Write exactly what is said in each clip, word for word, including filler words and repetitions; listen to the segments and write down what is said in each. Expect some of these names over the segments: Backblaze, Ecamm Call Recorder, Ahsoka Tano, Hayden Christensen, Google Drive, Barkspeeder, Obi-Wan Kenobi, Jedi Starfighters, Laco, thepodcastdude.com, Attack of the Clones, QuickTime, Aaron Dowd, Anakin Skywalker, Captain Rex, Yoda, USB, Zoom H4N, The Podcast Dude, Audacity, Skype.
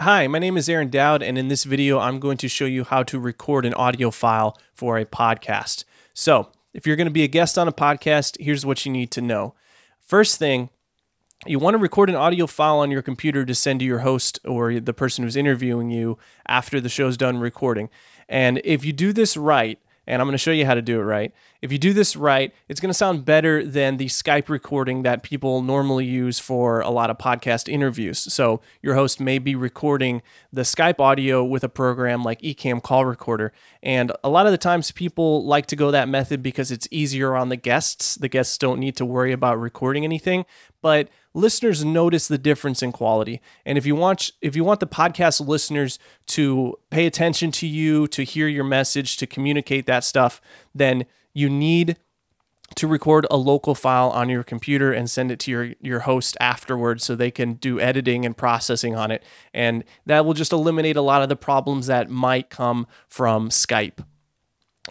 Hi, my name is Aaron Dowd, and in this video, I'm going to show you how to record an audio file for a podcast. So, if you're going to be a guest on a podcast, here's what you need to know. First thing, you want to record an audio file on your computer to send to your host or the person who's interviewing you after the show's done recording. And if you do this right, and I'm going to show you how to do it right, if you do this right, it's going to sound better than the Skype recording that people normally use for a lot of podcast interviews. So your host may be recording the Skype audio with a program like Ecamm Call Recorder. And a lot of the times people like to go that method because it's easier on the guests. The guests don't need to worry about recording anything, but listeners notice the difference in quality. And if you want if you want the podcast listeners to pay attention to you, to hear your message, to communicate that stuff, then you need to record a local file on your computer and send it to your, your host afterwards so they can do editing and processing on it. And that will just eliminate a lot of the problems that might come from Skype.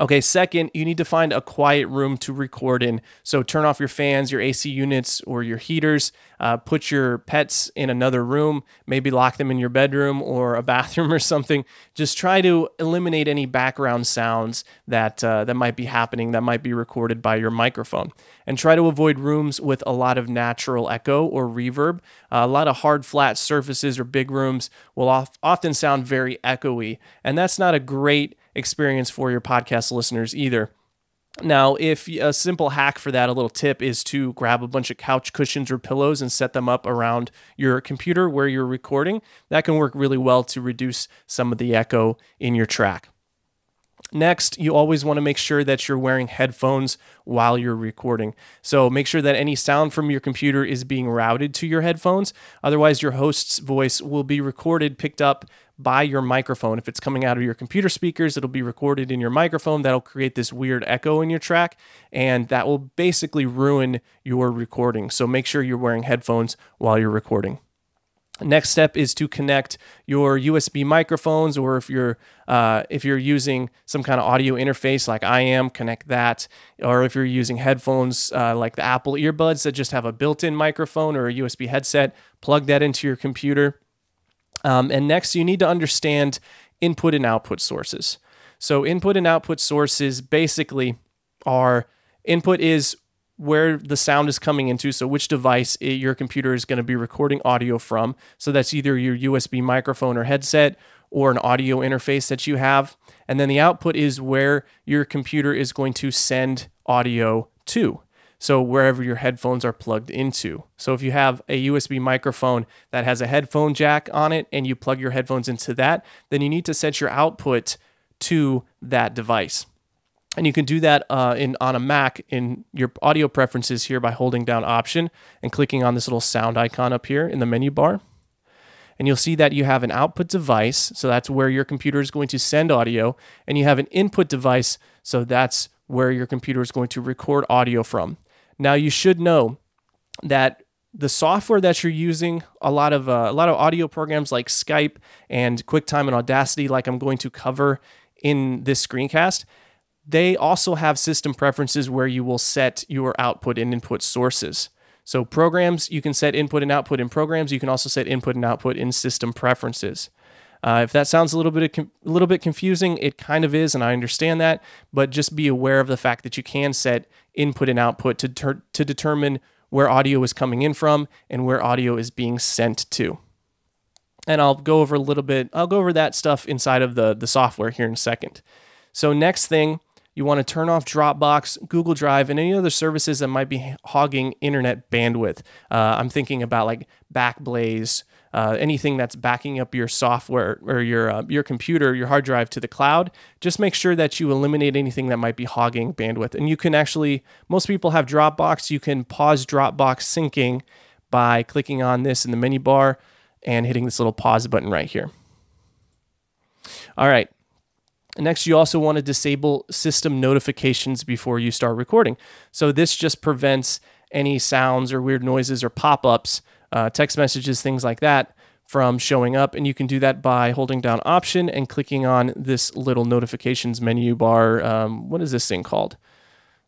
Okay, second, you need to find a quiet room to record in. So turn off your fans, your A C units, or your heaters. Uh, put your pets in another room. Maybe lock them in your bedroom or a bathroom or something. Just try to eliminate any background sounds that, uh, that might be happening, that might be recorded by your microphone. And try to avoid rooms with a lot of natural echo or reverb. Uh, a lot of hard, flat surfaces or big rooms will oft- often sound very echoey, and that's not a great experience for your podcast listeners either. Now, if a simple hack for that, a little tip, is to grab a bunch of couch cushions or pillows and set them up around your computer where you're recording. That can work really well to reduce some of the echo in your track. Next, you always want to make sure that you're wearing headphones while you're recording. So make sure that any sound from your computer is being routed to your headphones. Otherwise, your host's voice will be recorded, picked up by your microphone. If it's coming out of your computer speakers, it'll be recorded in your microphone. That'll create this weird echo in your track, and that will basically ruin your recording. So make sure you're wearing headphones while you're recording. Next step is to connect your U S B microphones, or if you're uh, if you're using some kind of audio interface like I am, connect that. Or if you're using headphones uh, like the Apple earbuds that just have a built-in microphone or a U S B headset, plug that into your computer. Um, and next, you need to understand input and output sources. So input and output sources basically are, input is where the sound is coming into, so which device it, your computer is going to be recording audio from. So that's either your U S B microphone or headset or an audio interface that you have. And then the output is where your computer is going to send audio to. So wherever your headphones are plugged into. So if you have a U S B microphone that has a headphone jack on it and you plug your headphones into that, then you need to set your output to that device. And you can do that uh, in on a Mac in your audio preferences here by holding down Option and clicking on this little sound icon up here in the menu bar. And you'll see that you have an output device, so that's where your computer is going to send audio, and you have an input device, so that's where your computer is going to record audio from. Now, you should know that the software that you're using, a lot of uh, a lot of audio programs like Skype and QuickTime and Audacity, like I'm going to cover in this screencast, they also have system preferences where you will set your output and input sources. So programs, you can set input and output in programs. You can also set input and output in system preferences. Uh, if that sounds a little bit a little bit confusing, it kind of is, and I understand that, but just be aware of the fact that you can set input and output to, ter- to determine where audio is coming in from and where audio is being sent to. And I'll go over a little bit, I'll go over that stuff inside of the, the software here in a second. So next thing, you want to turn off Dropbox, Google Drive, and any other services that might be hogging internet bandwidth. Uh, I'm thinking about like Backblaze, uh, anything that's backing up your software or your uh, your computer, your hard drive to the cloud. Just make sure that you eliminate anything that might be hogging bandwidth. And you can actually, most people have Dropbox. You can pause Dropbox syncing by clicking on this in the menu bar and hitting this little pause button right here. All right. Next, you also want to disable system notifications before you start recording. So this just prevents any sounds or weird noises or pop-ups, uh, text messages, things like that, from showing up. And you can do that by holding down Option and clicking on this little notifications menu bar. Um, what is this thing called?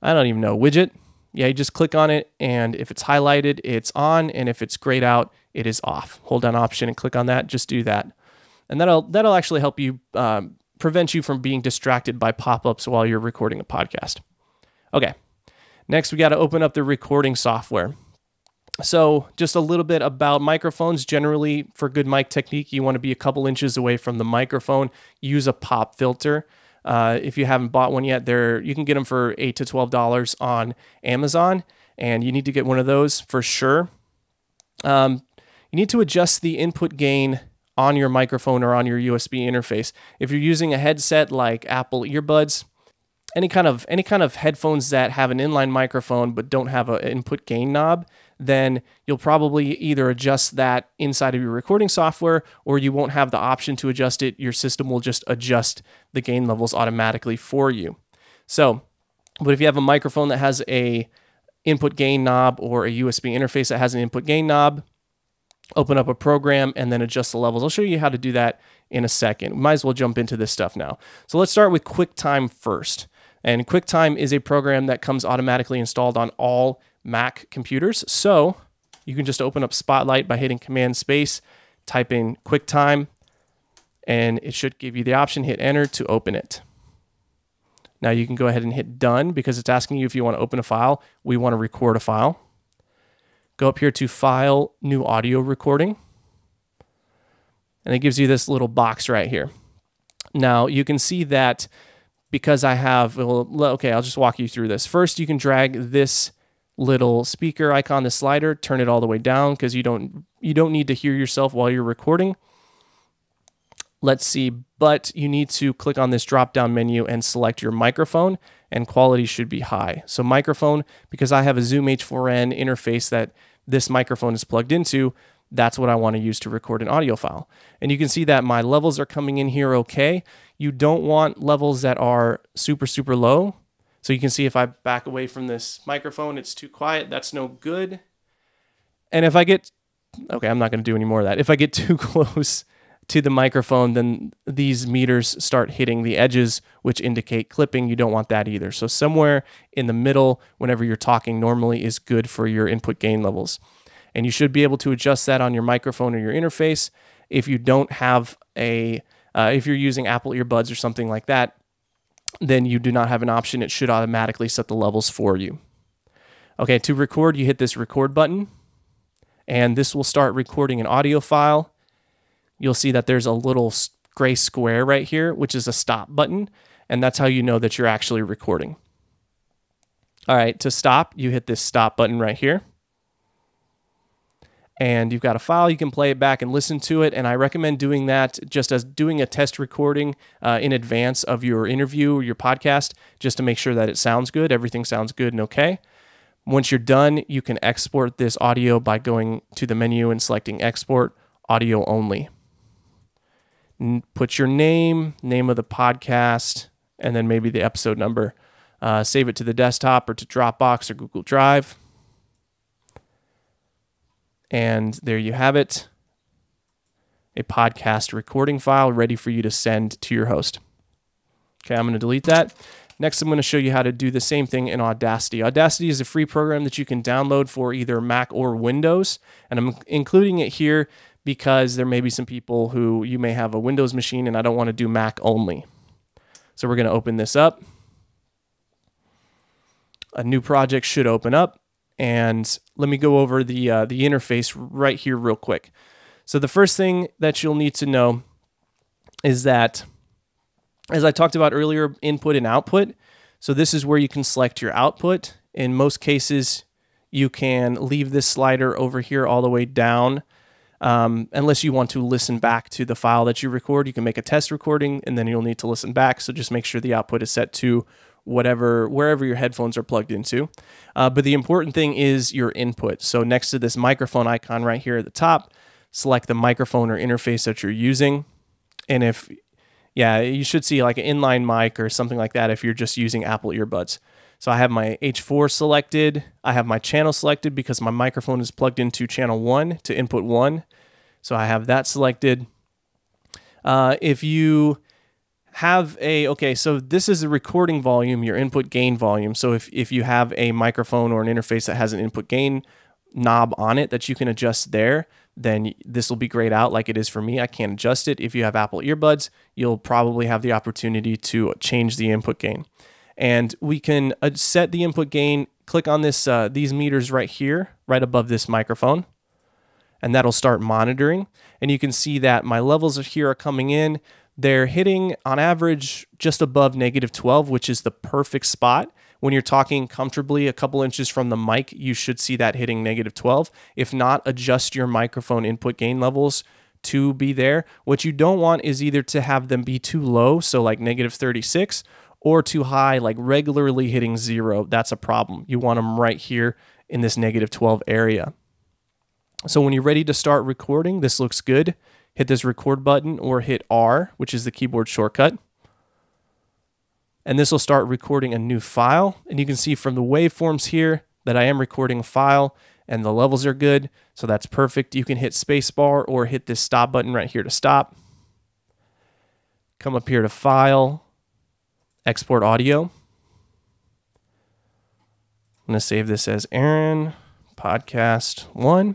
I don't even know. Widget? Yeah, you just click on it, and if it's highlighted, it's on, and if it's grayed out, it is off. Hold down Option and click on that. Just do that. And that'll, that'll actually help you um, prevent you from being distracted by pop-ups while you're recording a podcast. Okay, next we got to open up the recording software. So just a little bit about microphones. Generally, for good mic technique, you want to be a couple inches away from the microphone. Use a pop filter. Uh, if you haven't bought one yet, there you can get them for eight to twelve dollars on Amazon, and you need to get one of those for sure. Um, you need to adjust the input gain on your microphone or on your U S B interface. If you're using a headset like Apple earbuds, any kind of any kind of headphones that have an inline microphone but don't have an input gain knob, then you'll probably either adjust that inside of your recording software, or you won't have the option to adjust it. Your system will just adjust the gain levels automatically for you. So, but if you have a microphone that has an input gain knob or a U S B interface that has an input gain knob, open up a program and then adjust the levels. I'll show you how to do that in a second. We might as well jump into this stuff now. So let's start with QuickTime first. And QuickTime is a program that comes automatically installed on all Mac computers. So you can just open up Spotlight by hitting Command Space, type in QuickTime, and it should give you the option, hit Enter to open it. Now you can go ahead and hit Done because it's asking you if you want to open a file. We want to record a file. Go up here to File, New Audio Recording, and it gives you this little box right here. Now you can see that because I have, okay, I'll just walk you through this. First, you can drag this little speaker icon, the slider, turn it all the way down because you don't you don't need to hear yourself while you're recording. Let's see, but you need to click on this drop-down menu and select your microphone, and quality should be high. So microphone, because I have a Zoom H four N interface that this microphone is plugged into, that's what I want to use to record an audio file. And you can see that my levels are coming in here okay. You don't want levels that are super, super low. So you can see if I back away from this microphone, it's too quiet. That's no good. And if I get, okay, I'm not going to do any more of that. If I get too close to the microphone, then these meters start hitting the edges, which indicate clipping. You don't want that either. So somewhere in the middle, whenever you're talking normally, is good for your input gain levels. And you should be able to adjust that on your microphone or your interface. If you don't have a, uh, if you're using Apple earbuds or something like that, then you do not have an option. It should automatically set the levels for you. Okay, to record, you hit this record button, and this will start recording an audio file. You'll see that there's a little gray square right here, which is a stop button, and that's how you know that you're actually recording. All right, to stop, you hit this stop button right here. And you've got a file, you can play it back and listen to it, and I recommend doing that just as doing a test recording uh, in advance of your interview or your podcast, just to make sure that it sounds good, everything sounds good and okay. Once you're done, you can export this audio by going to the menu and selecting Export, Audio Only. And put your name, name of the podcast, and then maybe the episode number. Uh, save it to the desktop or to Dropbox or Google Drive. And there you have it, a podcast recording file ready for you to send to your host. Okay, I'm going to delete that. Next, I'm going to show you how to do the same thing in Audacity. Audacity is a free program that you can download for either Mac or Windows. And I'm including it here because there may be some people who you may have a Windows machine and I don't want to do Mac only. So we're going to open this up. A new project should open up. And let me go over the, uh, the interface right here real quick. So the first thing that you'll need to know is that, as I talked about earlier, input and output. So this is where you can select your output. In most cases, you can leave this slider over here all the way down. Um, unless you want to listen back to the file that you record, you can make a test recording and then you'll need to listen back. So just make sure the output is set to whatever, wherever your headphones are plugged into. Uh, but the important thing is your input. So next to this microphone icon right here at the top, select the microphone or interface that you're using. And if, yeah, you should see like an inline mic or something like that if you're just using Apple earbuds. So I have my H four selected. I have my channel selected because my microphone is plugged into channel one to input one. So I have that selected. Uh, if you have a, okay, so this is the recording volume, your input gain volume. So if, if you have a microphone or an interface that has an input gain knob on it that you can adjust there, then this will be grayed out like it is for me. I can't adjust it. If you have Apple earbuds, you'll probably have the opportunity to change the input gain. And we can set the input gain, click on this uh, these meters right here, right above this microphone, and that'll start monitoring. And you can see that my levels here are coming in. They're hitting on average just above negative twelve, which is the perfect spot. When you're talking comfortably a couple inches from the mic, you should see that hitting negative twelve. If not, adjust your microphone input gain levels to be there. What you don't want is either to have them be too low, so like negative thirty-six, or too high, like regularly hitting zero. That's a problem. You want them right here in this negative twelve area. So when you're ready to start recording, this looks good. Hit this record button or hit R, which is the keyboard shortcut. And this will start recording a new file. And you can see from the waveforms here that I am recording a file and the levels are good. So that's perfect. You can hit spacebar or hit this stop button right here to stop. Come up here to File, Export Audio. I'm going to save this as Aaron Podcast one.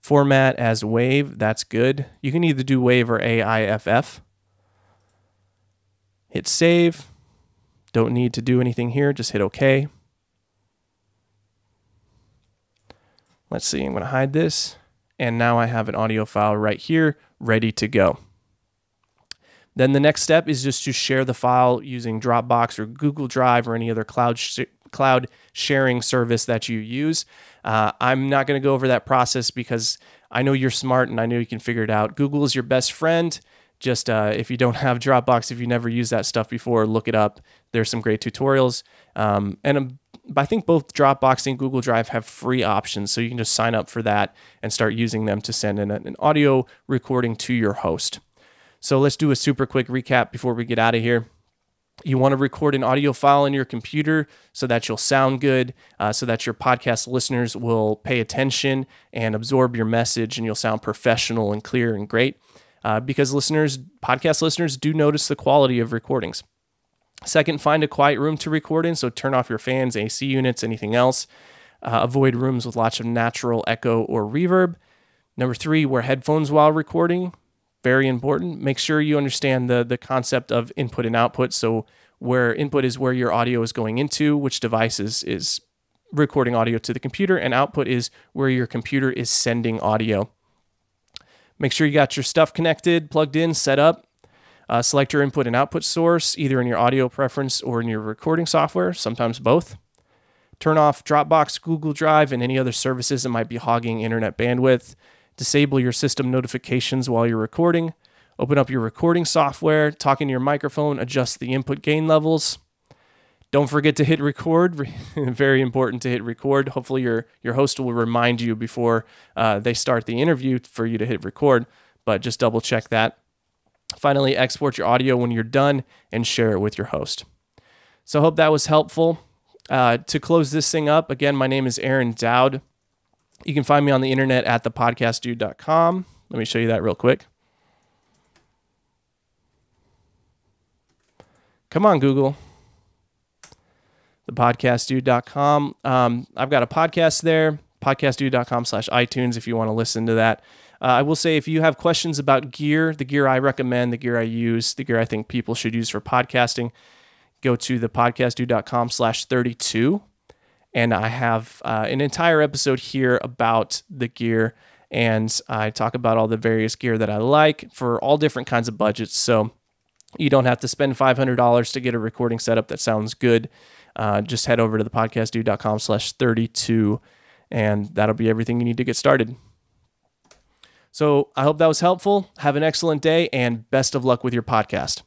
Format as WAV. That's good. You can either do WAV or A I F F. Hit save. Don't need to do anything here. Just hit OK. Let's see. I'm going to hide this. And now I have an audio file right here ready to go. Then the next step is just to share the file using Dropbox or Google Drive or any other cloud sh cloud sharing service that you use. Uh, I'm not going to go over that process because I know you're smart and I know you can figure it out. Google is your best friend. Just uh, if you don't have Dropbox, if you never used that stuff before, look it up. There's some great tutorials. Um, and um, I think both Dropbox and Google Drive have free options. So you can just sign up for that and start using them to send in an audio recording to your host. So let's do a super quick recap before we get out of here. You want to record an audio file in your computer so that you'll sound good, uh, so that your podcast listeners will pay attention and absorb your message and you'll sound professional and clear and great. Uh, because listeners, podcast listeners do notice the quality of recordings. Second, find a quiet room to record in. So turn off your fans, A C units, anything else. Uh, avoid rooms with lots of natural echo or reverb. Number three, wear headphones while recording. Very important. Make sure you understand the, the concept of input and output. So where input is where your audio is going into, which device is, is recording audio to the computer, and output is where your computer is sending audio. Make sure you got your stuff connected, plugged in, set up. Uh, select your input and output source, either in your audio preference or in your recording software, sometimes both. Turn off Dropbox, Google Drive, and any other services that might be hogging internet bandwidth. Disable your system notifications while you're recording. Open up your recording software, talk into your microphone, adjust the input gain levels. Don't forget to hit record. Very important to hit record. Hopefully your, your host will remind you before uh, they start the interview for you to hit record, but just double check that. Finally, export your audio when you're done and share it with your host. So I hope that was helpful. Uh, to close this thing up, again, my name is Aaron Dowd. You can find me on the internet at the podcast dude dot com. Let me show you that real quick. Come on, Google. the podcast dude dot com. Um, I've got a podcast there, podcast dude dot com slash iTunes if you want to listen to that. Uh, I will say if you have questions about gear, the gear I recommend, the gear I use, the gear I think people should use for podcasting, go to the podcast dude dot com slash thirty-two. And I have uh, an entire episode here about the gear, and I talk about all the various gear that I like for all different kinds of budgets. So you don't have to spend five hundred dollars to get a recording setup that sounds good. Uh, just head over to the podcast dude dot com slash thirty-two, and that'll be everything you need to get started. So I hope that was helpful. Have an excellent day, and best of luck with your podcast.